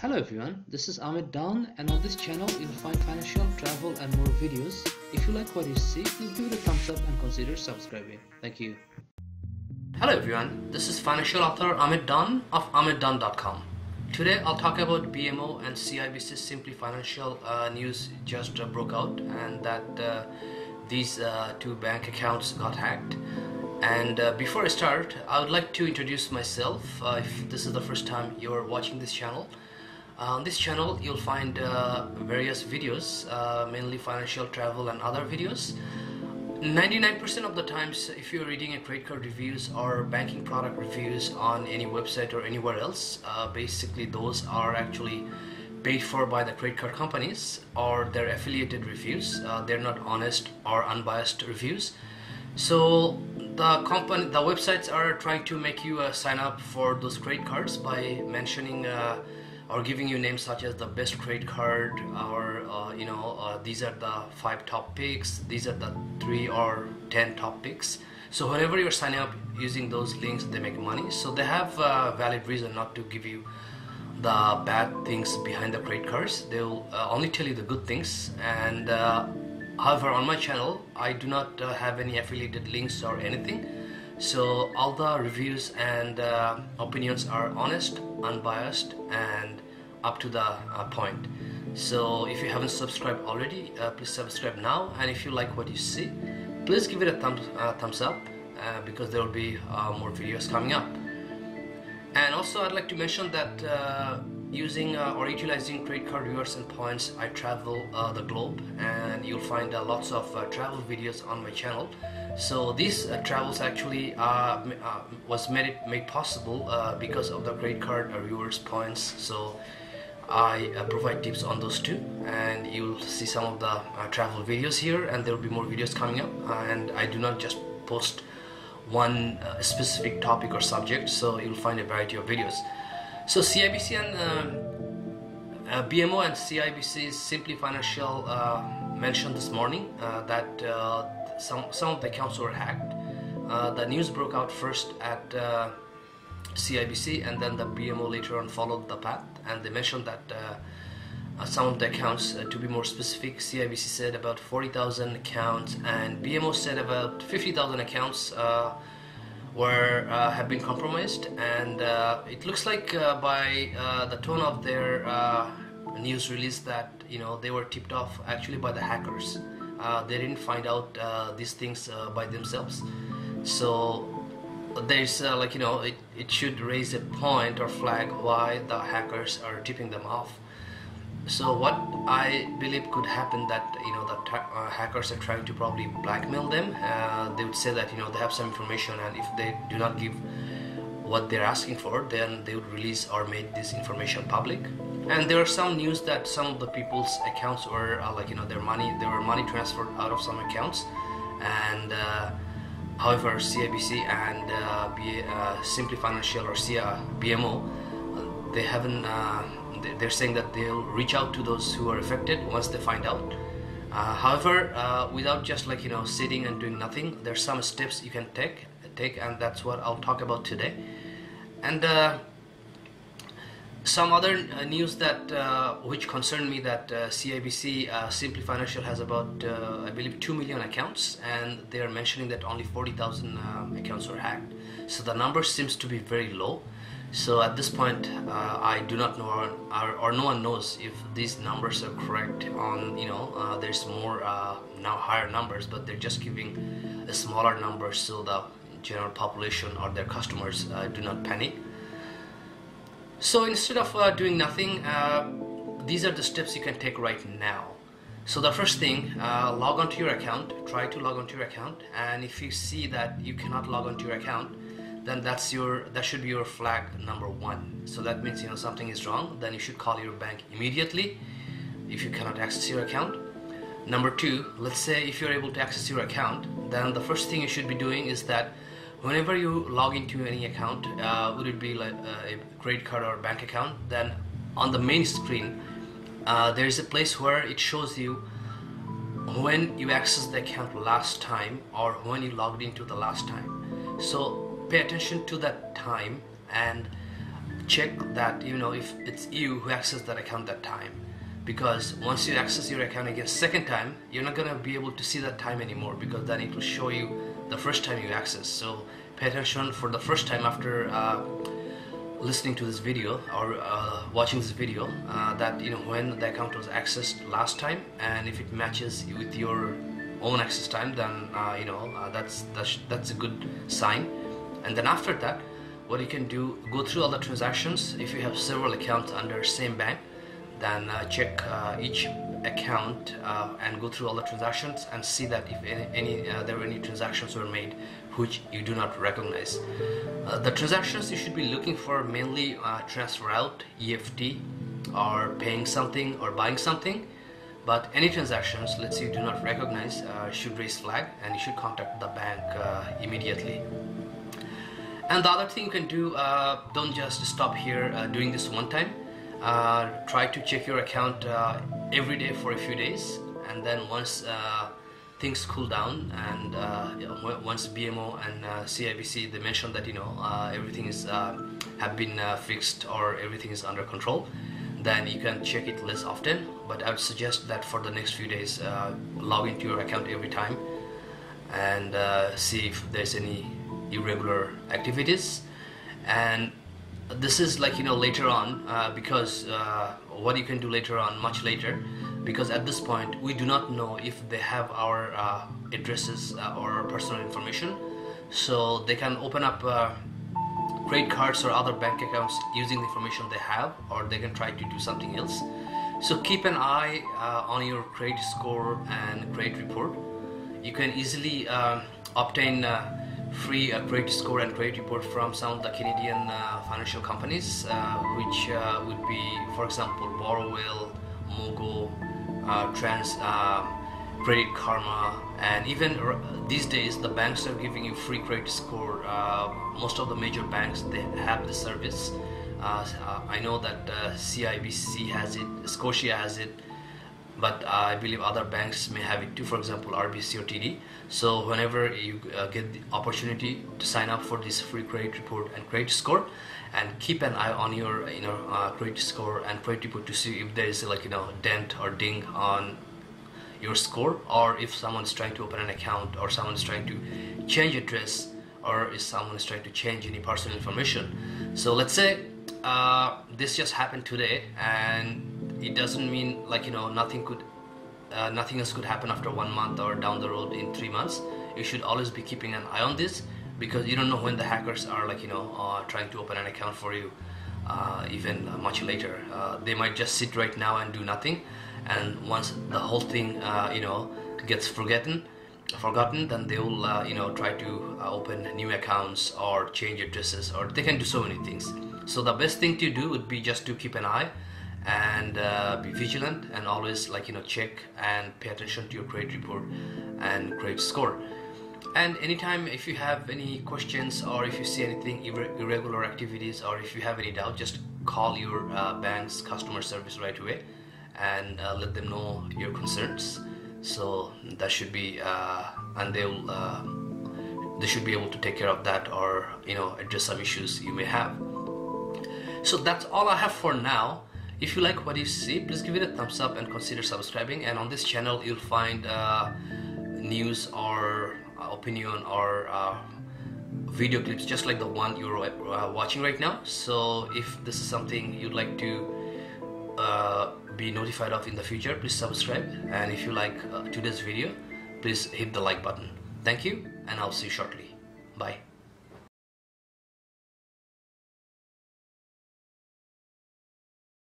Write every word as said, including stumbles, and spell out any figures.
Hello everyone, this is Ahmed Dawn, and on this channel you'll find financial, travel and more videos. If you like what you see, please give it a thumbs up and consider subscribing. Thank you. Hello everyone, this is financial author Ahmed Dawn of Ahmed Dawn dot com. Today I'll talk about B M O and C I B C Simplii Financial uh, news just uh, broke out, and that uh, these uh, two bank accounts got hacked. And uh, before I start, I would like to introduce myself uh, if this is the first time you're watching this channel. Uh, on this channel you'll find uh, various videos, uh, mainly financial, travel and other videos. ninety-nine percent of the times, if you're reading a credit card reviews or banking product reviews on any website or anywhere else, uh, basically those are actually paid for by the credit card companies or their affiliated reviews. Uh, they're not honest or unbiased reviews. So the company, the websites are trying to make you uh, sign up for those credit cards by mentioning uh, or giving you names such as the best credit card, or uh, you know, uh, these are the five top picks, these are the three or ten top picks. So whenever you're signing up using those links, they make money. So they have a valid reason not to give you the bad things behind the credit cards. They'll uh, only tell you the good things. And uh, however, on my channel, I do not uh, have any affiliated links or anything. So all the reviews and uh, opinions are honest, unbiased and up to the uh, point. So if you haven't subscribed already, uh, please subscribe now, and if you like what you see, please give it a thumbs, uh, thumbs up uh, because there will be uh, more videos coming up. And also I'd like to mention that uh, using uh, or utilizing credit card rewards and points, I travel uh, the globe, and you'll find uh, lots of uh, travel videos on my channel. So these uh, travels actually uh, uh, was made made possible uh, because of the credit card rewards points. So I uh, provide tips on those too, and you'll see some of the uh, travel videos here, and there will be more videos coming up. Uh, and I do not just post one uh, specific topic or subject, so you'll find a variety of videos. So C I B C and uh, uh, B M O and C I B C Simplii Financial uh, mentioned this morning uh, that uh, some some of the accounts were hacked. Uh, the news broke out first at uh, C I B C, and then the B M O later on followed the path, and they mentioned that uh, some of the accounts, uh, to be more specific, C I B C said about forty thousand accounts and B M O said about fifty thousand accounts uh, were uh, have been compromised. And uh, it looks like uh, by uh, the tone of their uh, news release that, you know, they were tipped off actually by the hackers. Uh, they didn't find out uh, these things uh, by themselves. So there's uh, like, you know, it, it should raise a point or flag why the hackers are tipping them off. So what I believe could happen, that, you know, the uh, hackers are trying to probably blackmail them. Uh, they would say that, you know, they have some information, and if they do not give what they're asking for, then they would release or make this information public. And there are some news that some of the people's accounts were uh, like, you know, their money, there were money transferred out of some accounts. And uh, however, C I B C and uh, B, uh, Simplii Financial or C I B M O, uh, they haven't. Uh, They're saying that they'll reach out to those who are affected once they find out. Uh, however, uh, without just, like, you know, sitting and doing nothing, there's some steps you can take, take, and that's what I'll talk about today. And uh, some other news that uh, which concerned me, that uh, C I B C uh, Simplii Financial has about uh, I believe two million accounts, and they are mentioning that only forty thousand um, accounts were hacked. So the number seems to be very low. So at this point, uh, I do not know, or, or, or no one knows if these numbers are correct. On, you know, uh, there's more uh, now higher numbers, but they're just giving a smaller number so the general population or their customers uh, do not panic. So instead of uh, doing nothing, uh, these are the steps you can take right now. So the first thing, uh, log onto your account. Try to log onto your account, and if you see that you cannot log onto your account, then that's your, that should be your flag number one. So that means, you know, something is wrong. Then you should call your bank immediately if you cannot access your account. Number two, let's say if you're able to access your account, then the first thing you should be doing is that whenever you log into any account, uh, would it be like a credit card or bank account, then on the main screen, uh, there is a place where it shows you when you accessed the account last time or when you logged into the last time. So pay attention to that time and check that, you know, if it's you who accessed that account that time, because once you access your account again second time, you're not going to be able to see that time anymore, because then it will show you the first time you access. So pay attention for the first time after uh, listening to this video or uh, watching this video, uh, that you know when the account was accessed last time, and if it matches with your own access time, then uh, you know uh, that's, that's that's a good sign. And then after that, what you can do, go through all the transactions. If you have several accounts under same bank, then uh, check uh, each account uh, and go through all the transactions and see that if any, any uh, there were any transactions were made which you do not recognize. Uh, the transactions you should be looking for mainly uh, transfer out, E F T, or paying something or buying something. But any transactions, let's say you do not recognize, uh, should raise flag, and you should contact the bank uh, immediately. And the other thing you can do, uh, don't just stop here uh, doing this one time. Uh, try to check your account uh, every day for a few days, and then once uh, things cool down, and uh, you know, once B M O and uh, C I B C, they mentioned that you know uh, everything is uh, have been uh, fixed or everything is under control, then you can check it less often. But I would suggest that for the next few days, uh, log into your account every time and uh, see if there's any irregular activities. And this is like, you know, later on, uh, because uh, what you can do later on, much later, because at this point we do not know if they have our uh, addresses uh, or personal information, so they can open up uh, credit cards or other bank accounts using the information they have, or they can try to do something else. So keep an eye uh, on your credit score and credit report. You can easily uh, obtain uh, free uh, credit score and credit report from some of the Canadian uh, financial companies, uh, which uh, would be, for example, BorrowWell, MoGo, uh, Trans, uh, Credit Karma, and even these days the banks are giving you free credit score. Uh, most of the major banks, they have the service. Uh, I know that uh, C I B C has it, Scotia has it, but uh, I believe other banks may have it too, for example R B C or T D. So whenever you uh, get the opportunity to sign up for this free credit report and credit score, and keep an eye on your you know, uh, credit score and credit report to see if there is like you know dent or ding on your score, or if someone is trying to open an account, or someone is trying to change address, or if someone is trying to change any personal information. So let's say uh, this just happened today, and it doesn't mean like you know nothing could uh, nothing else could happen after one month or down the road in three months. You should always be keeping an eye on this, because you don't know when the hackers are like you know uh, trying to open an account for you, uh, even uh, much later. Uh, they might just sit right now and do nothing, and once the whole thing uh, you know gets forgotten forgotten then they will uh, you know try to uh, open new accounts or change addresses, or they can do so many things. So the best thing to do would be just to keep an eye and uh, be vigilant, and always like you know check and pay attention to your credit report and credit score. And anytime if you have any questions, or if you see anything ir irregular activities, or if you have any doubt, just call your uh, bank's customer service right away and uh, let them know your concerns. So that should be uh, and they'll uh, they should be able to take care of that, or you know address some issues you may have. So that's all I have for now. If you like what you see, please give it a thumbs up and consider subscribing. And on this channel, you'll find uh, news or opinion or uh, video clips just like the one you're uh, watching right now. So if this is something you'd like to uh, be notified of in the future, please subscribe. And if you like uh, today's video, please hit the like button. Thank you, and I'll see you shortly. Bye.